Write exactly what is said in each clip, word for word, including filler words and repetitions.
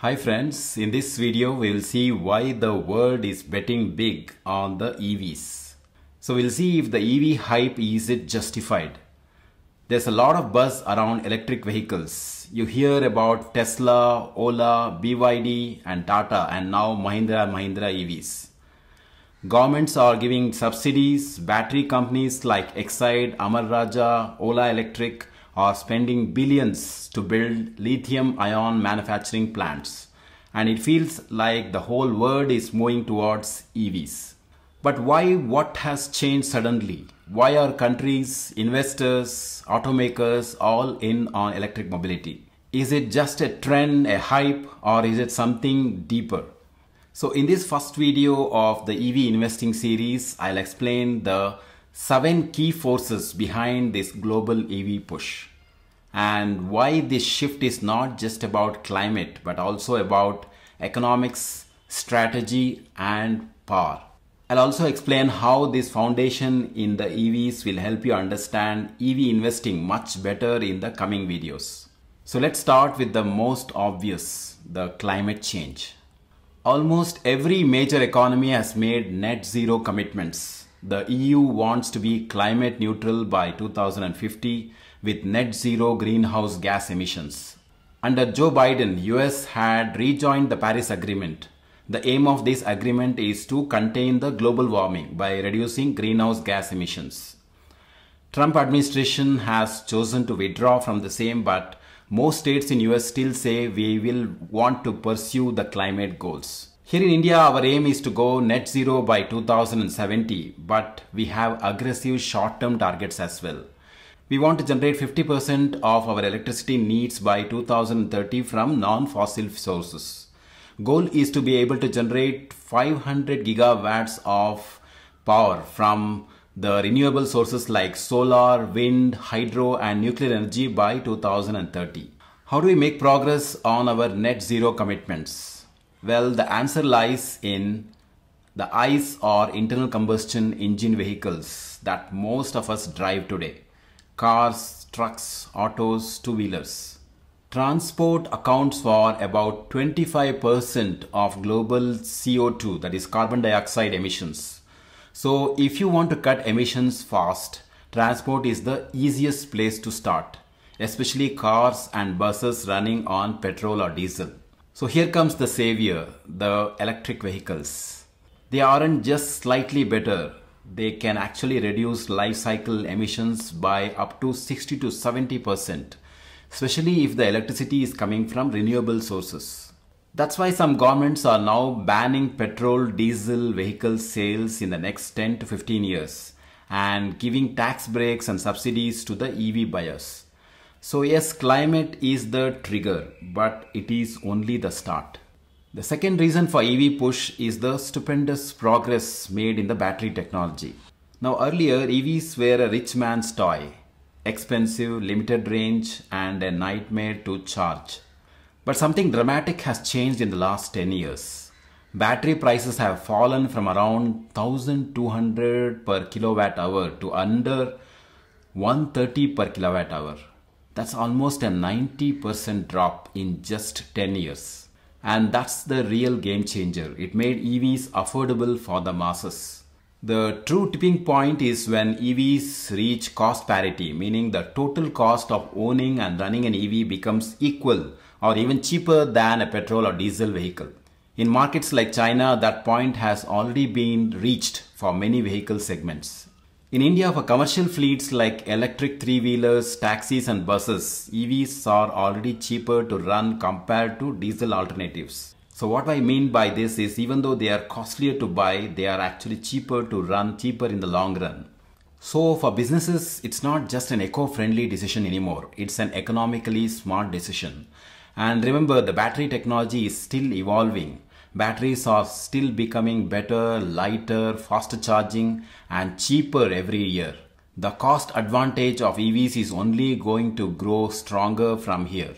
Hi friends, in this video we will see why the world is betting big on the E Vs. So we'll see if the E V hype is it justified. There's a lot of buzz around electric vehicles. You hear about Tesla, Ola, B Y D and Tata and now Mahindra and Mahindra E Vs. Governments are giving subsidies, battery companies like Exide, Amar Raja, Ola Electric are spending billions to build lithium-ion manufacturing plants, and it feels like the whole world is moving towards E Vs. But why? What has changed suddenly? Why are countries, investors, automakers all in on electric mobility? Is it just a trend, a hype, or is it something deeper? So in this first video of the E V investing series, I'll explain the seven key forces behind this global E V push and why this shift is not just about climate but also about economics, strategy and power. I'll also explain how this foundation in the E Vs will help you understand E V investing much better in the coming videos. So let's start with the most obvious, the climate change. Almost every major economy has made net zero commitments. The E U wants to be climate neutral by two thousand fifty with net zero greenhouse gas emissions. Under Joe Biden, U S had rejoined the Paris Agreement. The aim of this agreement is to contain the global warming by reducing greenhouse gas emissions. Trump administration has chosen to withdraw from the same, but most states in U S still say we will want to pursue the climate goals. Here in India, our aim is to go net zero by two thousand seventy, but we have aggressive short-term targets as well. We want to generate fifty percent of our electricity needs by two thousand thirty from non-fossil sources. Goal is to be able to generate five hundred gigawatts of power from the renewable sources like solar, wind, hydro and nuclear energy by two thousand thirty. How do we make progress on our net zero commitments? Well, the answer lies in the ICE or internal combustion engine vehicles that most of us drive today. Cars, trucks, autos, two-wheelers. Transport accounts for about twenty-five percent of global C O two, that is carbon dioxide emissions. So if you want to cut emissions fast, transport is the easiest place to start, especially cars and buses running on petrol or diesel. So here comes the savior, the electric vehicles. They aren't just slightly better, they can actually reduce life cycle emissions by up to sixty to seventy percent, especially if the electricity is coming from renewable sources. That's why some governments are now banning petrol diesel vehicle sales in the next ten to fifteen years and giving tax breaks and subsidies to the E V buyers. So yes, climate is the trigger, but it is only the start. The second reason for E V push is the stupendous progress made in the battery technology. Now earlier, E Vs were a rich man's toy, expensive, limited range and a nightmare to charge. But something dramatic has changed in the last ten years. Battery prices have fallen from around one thousand two hundred per kilowatt hour to under one hundred thirty per kilowatt hour. That's almost a ninety percent drop in just ten years. And that's the real game changer. It made E Vs affordable for the masses. The true tipping point is when E Vs reach cost parity, meaning the total cost of owning and running an E V becomes equal or even cheaper than a petrol or diesel vehicle. In markets like China, that point has already been reached for many vehicle segments. In India, for commercial fleets like electric three-wheelers, taxis and buses, E Vs are already cheaper to run compared to diesel alternatives. So what I mean by this is even though they are costlier to buy, they are actually cheaper to run, cheaper in the long run. So for businesses, it's not just an eco-friendly decision anymore. It's an economically smart decision. And remember, the battery technology is still evolving. Batteries are still becoming better, lighter, faster charging and cheaper every year. The cost advantage of E Vs is only going to grow stronger from here.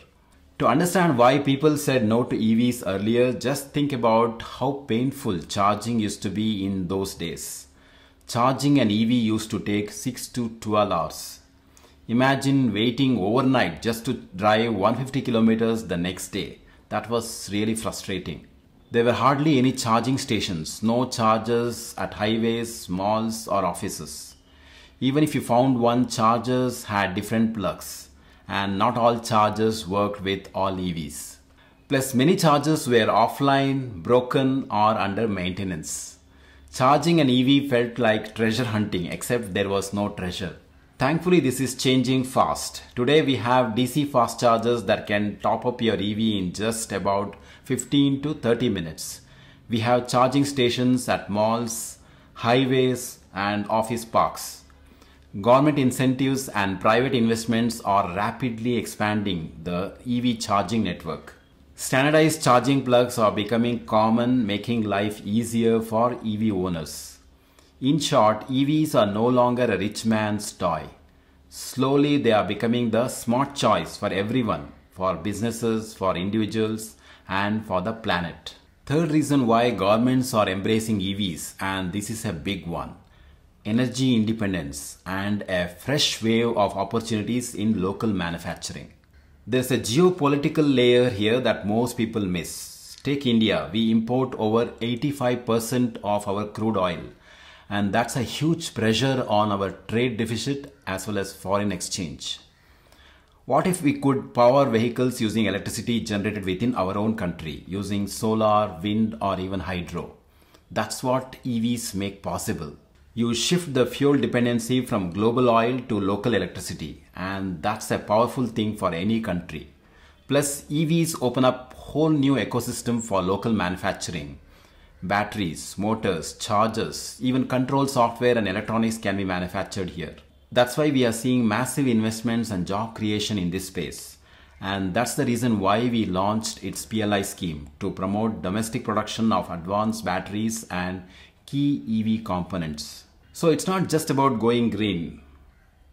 To understand why people said no to E Vs earlier, just think about how painful charging used to be in those days. Charging an E V used to take six to twelve hours. Imagine waiting overnight just to drive one hundred fifty kilometers the next day. That was really frustrating. There were hardly any charging stations, no chargers at highways, malls or offices. Even if you found one, chargers had different plugs and not all chargers worked with all E Vs. Plus many chargers were offline, broken or under maintenance. Charging an E V felt like treasure hunting, except there was no treasure. Thankfully this is changing fast. Today we have D C fast chargers that can top up your E V in just about fifteen to thirty minutes. We have charging stations at malls, highways and office parks. Government incentives and private investments are rapidly expanding the E V charging network. Standardized charging plugs are becoming common, making life easier for E V owners. In short, E Vs are no longer a rich man's toy. Slowly they are becoming the smart choice for everyone, for businesses, for individuals and for the planet. Third reason why governments are embracing E Vs, and this is a big one, energy independence and a fresh wave of opportunities in local manufacturing. There's a geopolitical layer here that most people miss. Take India, we import over eighty-five percent of our crude oil. And that's a huge pressure on our trade deficit as well as foreign exchange. What if we could power vehicles using electricity generated within our own country, using solar, wind or even hydro? That's what E Vs make possible. You shift the fuel dependency from global oil to local electricity, and that's a powerful thing for any country. Plus E Vs open up whole new ecosystem for local manufacturing. Batteries, motors, chargers, even control software and electronics can be manufactured here. That's why we are seeing massive investments and job creation in this space. And that's the reason why we launched its P L I scheme to promote domestic production of advanced batteries and key E V components. So it's not just about going green,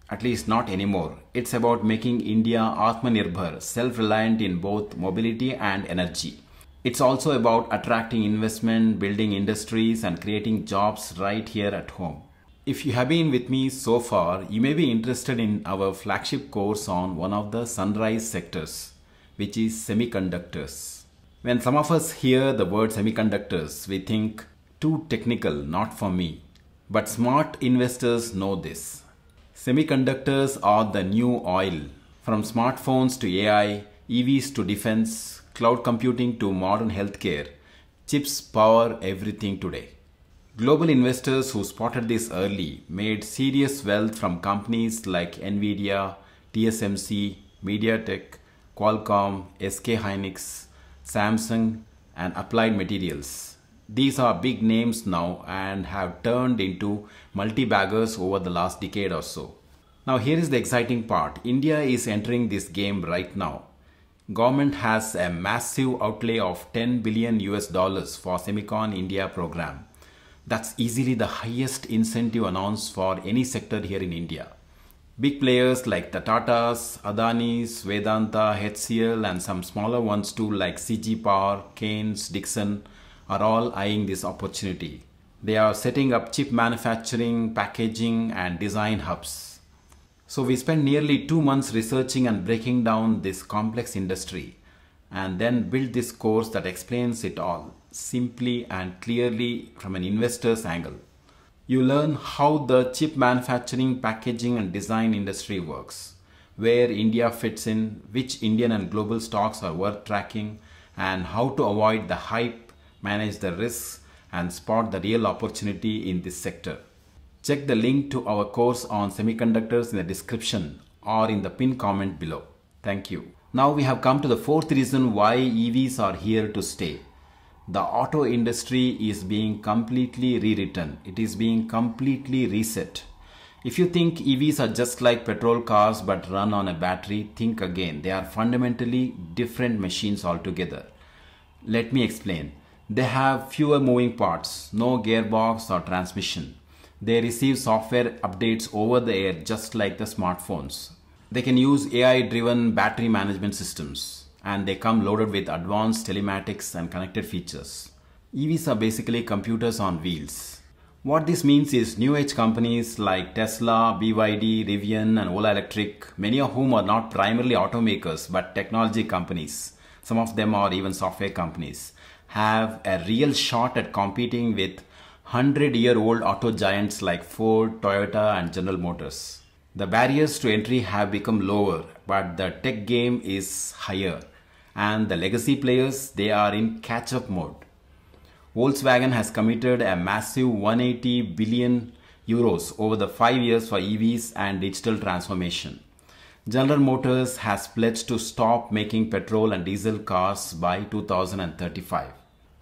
at least not anymore. It's about making India Atmanirbhar, self-reliant in both mobility and energy. It's also about attracting investment, building industries and creating jobs right here at home. If you have been with me so far, you may be interested in our flagship course on one of the sunrise sectors, which is semiconductors. When some of us hear the word semiconductors, we think too technical, not for me. But smart investors know this. Semiconductors are the new oil. From smartphones to A I, E Vs to defense, cloud computing to modern healthcare, chips power everything today. Global investors who spotted this early made serious wealth from companies like Nvidia, T S M C, MediaTek, Qualcomm, S K Hynix, Samsung and Applied Materials. These are big names now and have turned into multi-baggers over the last decade or so. Now here is the exciting part. India is entering this game right now. Government has a massive outlay of ten billion U S dollars for Semicon India program. That's easily the highest incentive announced for any sector here in India. Big players like the Tatas, Adanis, Vedanta, H C L and some smaller ones too like C G Power, Keynes, Dixon are all eyeing this opportunity. They are setting up chip manufacturing, packaging and design hubs. So we spent nearly two months researching and breaking down this complex industry and then built this course that explains it all simply and clearly from an investor's angle. You learn how the chip manufacturing, packaging and design industry works, where India fits in, which Indian and global stocks are worth tracking and how to avoid the hype, manage the risks and spot the real opportunity in this sector. Check the link to our course on semiconductors in the description or in the pinned comment below. Thank you. Now we have come to the fourth reason why E Vs are here to stay. The auto industry is being completely rewritten. It is being completely reset. If you think E Vs are just like petrol cars but run on a battery, think again. They are fundamentally different machines altogether. Let me explain. They have fewer moving parts, no gearbox or transmission. They receive software updates over the air just like the smartphones. They can use A I-driven battery management systems and they come loaded with advanced telematics and connected features. E Vs are basically computers on wheels. What this means is new age companies like Tesla, B Y D, Rivian and Ola Electric, many of whom are not primarily automakers but technology companies, some of them are even software companies, have a real shot at competing with hundred-year-old auto giants like Ford, Toyota, and General Motors. The barriers to entry have become lower, but the tech game is higher, and the legacy players, they are in catch-up mode. Volkswagen has committed a massive one hundred eighty billion euros over the five years for E Vs and digital transformation. General Motors has pledged to stop making petrol and diesel cars by two thousand thirty-five.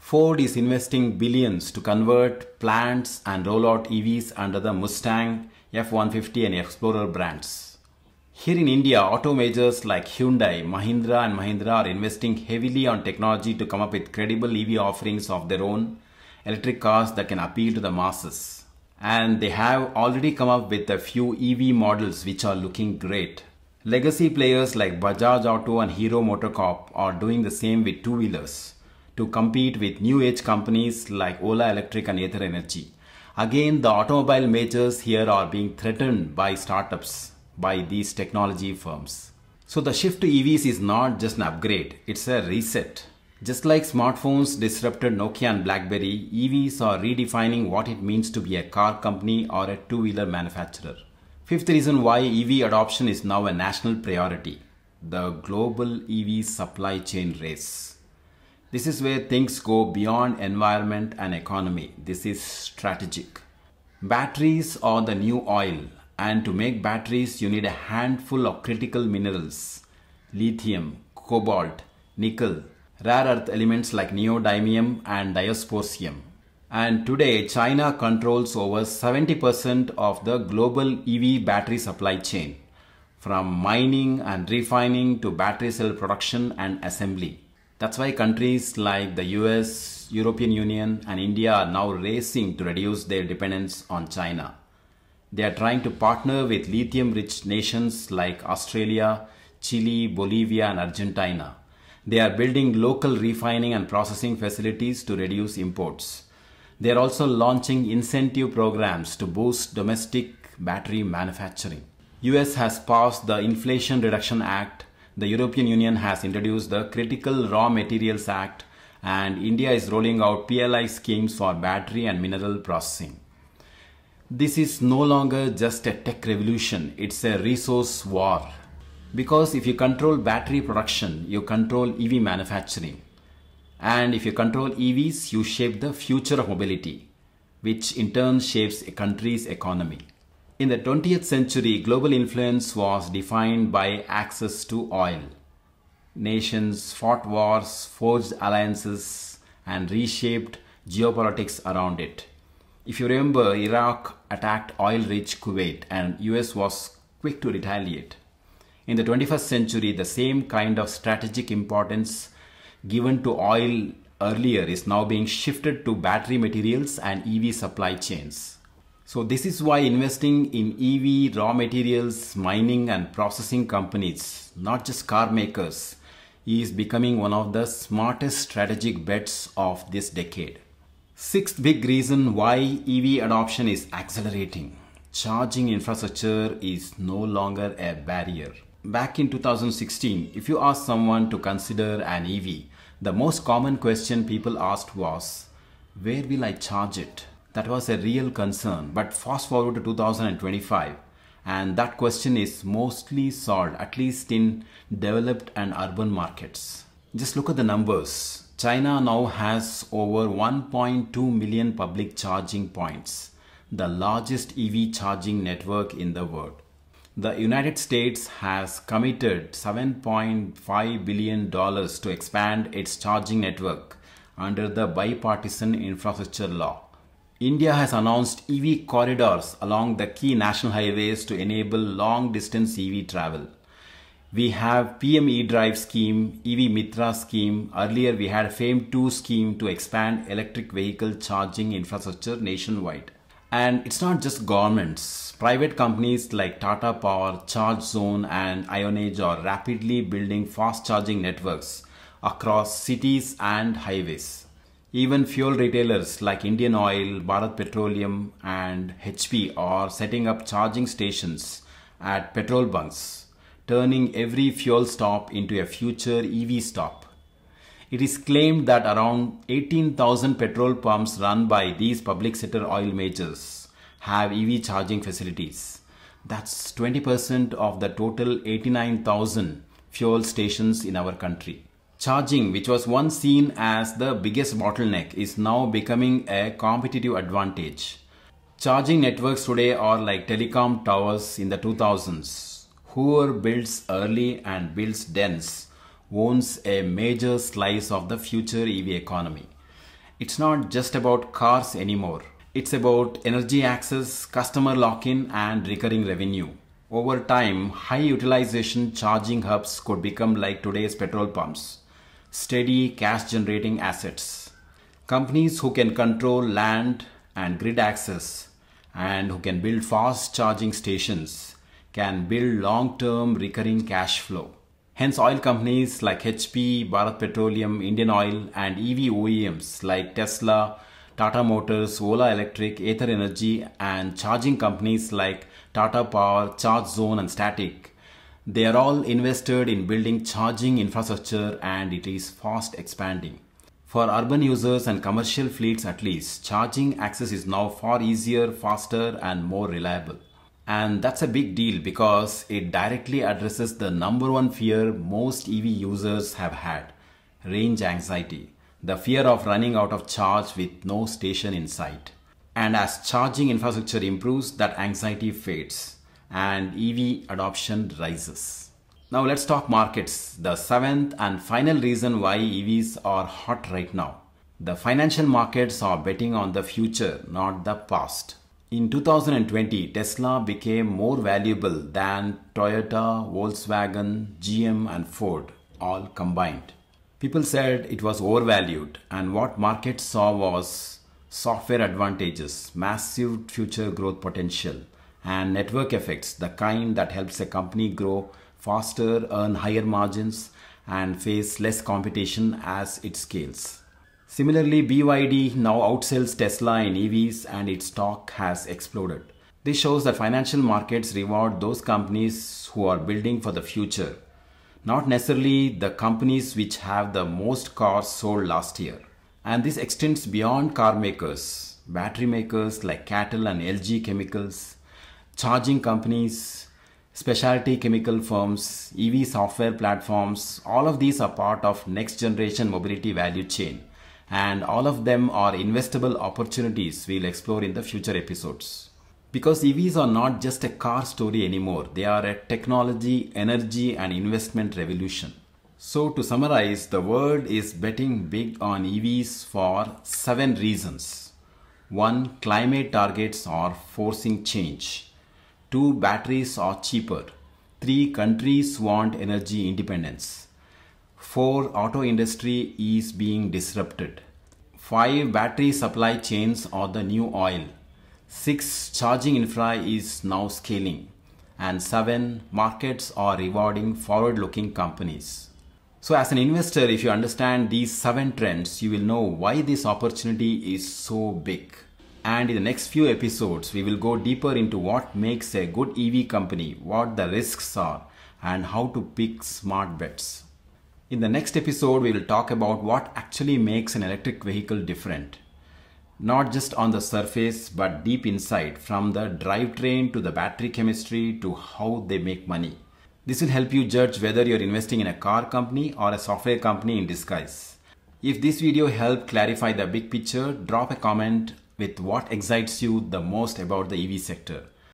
Ford is investing billions to convert plants and roll out E Vs under the Mustang, F one fifty and Explorer brands. Here in India, auto majors like Hyundai, Mahindra and Mahindra are investing heavily on technology to come up with credible E V offerings of their own, electric cars that can appeal to the masses. And they have already come up with a few E V models which are looking great. Legacy players like Bajaj Auto and Hero Motor Corp are doing the same with two-wheelers to compete with new age companies like Ola Electric and Ather Energy. Again, the automobile majors here are being threatened by startups, by these technology firms. So the shift to E Vs is not just an upgrade, it's a reset. Just like smartphones disrupted Nokia and BlackBerry, E Vs are redefining what it means to be a car company or a two-wheeler manufacturer. Fifth reason why E V adoption is now a national priority: the global E V supply chain race. This is where things go beyond environment and economy. This is strategic. Batteries are the new oil, and to make batteries you need a handful of critical minerals: lithium, cobalt, nickel, rare earth elements like neodymium and dysprosium. And today China controls over seventy percent of the global E V battery supply chain, from mining and refining to battery cell production and assembly. That's why countries like the U S, European Union and India are now racing to reduce their dependence on China. They are trying to partner with lithium-rich nations like Australia, Chile, Bolivia and Argentina. They are building local refining and processing facilities to reduce imports. They are also launching incentive programs to boost domestic battery manufacturing. U S has passed the Inflation Reduction Act. The European Union has introduced the Critical Raw Materials Act, and India is rolling out P L I schemes for battery and mineral processing. This is no longer just a tech revolution, it's a resource war. Because if you control battery production, you control E V manufacturing. And if you control E Vs, you shape the future of mobility, which in turn shapes a country's economy. In the twentieth century, global influence was defined by access to oil. Nations fought wars, forged alliances, and reshaped geopolitics around it. If you remember, Iraq attacked oil-rich Kuwait, and U S was quick to retaliate. In the twenty-first century, the same kind of strategic importance given to oil earlier is now being shifted to battery materials and E V supply chains. So this is why investing in E V, raw materials, mining and processing companies, not just car makers, is becoming one of the smartest strategic bets of this decade. Sixth big reason why E V adoption is accelerating: charging infrastructure is no longer a barrier. Back in two thousand sixteen, if you asked someone to consider an E V, the most common question people asked was, "Where will I charge it?" That was a real concern, but fast forward to two thousand twenty-five, and that question is mostly solved, at least in developed and urban markets. Just look at the numbers. China now has over one point two million public charging points, the largest E V charging network in the world. The United States has committed seven point five billion dollars to expand its charging network under the bipartisan infrastructure law. India has announced E V corridors along the key national highways to enable long-distance E V travel. We have P M E-Drive scheme, E V Mitra scheme. Earlier we had FAME two scheme to expand electric vehicle charging infrastructure nationwide. And it's not just governments. Private companies like Tata Power, Charge Zone and IONAGE are rapidly building fast charging networks across cities and highways. Even fuel retailers like Indian Oil, Bharat Petroleum and H P are setting up charging stations at petrol bunks, turning every fuel stop into a future E V stop. It is claimed that around eighteen thousand petrol pumps run by these public sector oil majors have E V charging facilities. That's twenty percent of the total eighty-nine thousand fuel stations in our country. Charging, which was once seen as the biggest bottleneck, is now becoming a competitive advantage. Charging networks today are like telecom towers in the two thousands. Whoever builds early and builds dense owns a major slice of the future E V economy. It's not just about cars anymore. It's about energy access, customer lock-in and recurring revenue. Over time, high utilization charging hubs could become like today's petrol pumps, steady cash generating assets. Companies who can control land and grid access and who can build fast charging stations can build long-term recurring cash flow. Hence, oil companies like H P, Bharat Petroleum, Indian Oil and E V O E Ms like Tesla, Tata Motors, Ola Electric, Ather Energy and charging companies like Tata Power, Charge Zone and Static. They are all invested in building charging infrastructure and it is fast expanding. For urban users and commercial fleets at least, charging access is now far easier, faster and more reliable. And that's a big deal because it directly addresses the number one fear most E V users have had, range anxiety, the fear of running out of charge with no station in sight. And as charging infrastructure improves, that anxiety fades and E V adoption rises. Now let's talk markets, the seventh and final reason why E Vs are hot right now. The financial markets are betting on the future, not the past. In two thousand twenty, Tesla became more valuable than Toyota, Volkswagen, G M and Ford, all combined. People said it was overvalued and what markets saw was software advantages, massive future growth potential and network effects, the kind that helps a company grow faster, earn higher margins and face less competition as it scales. Similarly, B Y D now outsells Tesla in E Vs and its stock has exploded. This shows that financial markets reward those companies who are building for the future, not necessarily the companies which have the most cars sold last year. And this extends beyond car makers, battery makers like Cattle and L G Chemicals, charging companies, specialty chemical firms, E V software platforms. All of these are part of next generation mobility value chain and all of them are investable opportunities we'll explore in the future episodes. Because E Vs are not just a car story anymore, they are a technology, energy and investment revolution. So to summarize, the world is betting big on E Vs for seven reasons. One, climate targets are forcing change. Two, batteries are cheaper. Three, countries want energy independence. Four, auto industry is being disrupted. Five, battery supply chains are the new oil. Six, charging infra is now scaling. And seven, markets are rewarding forward-looking companies. So as an investor, if you understand these seven trends, you will know why this opportunity is so big. And in the next few episodes, we will go deeper into what makes a good E V company, what the risks are, and how to pick smart bets. In the next episode, we will talk about what actually makes an electric vehicle different. Not just on the surface, but deep inside, from the drivetrain to the battery chemistry to how they make money. This will help you judge whether you're investing in a car company or a software company in disguise. If this video helped clarify the big picture, drop a comment with what excites you the most about the E V sector.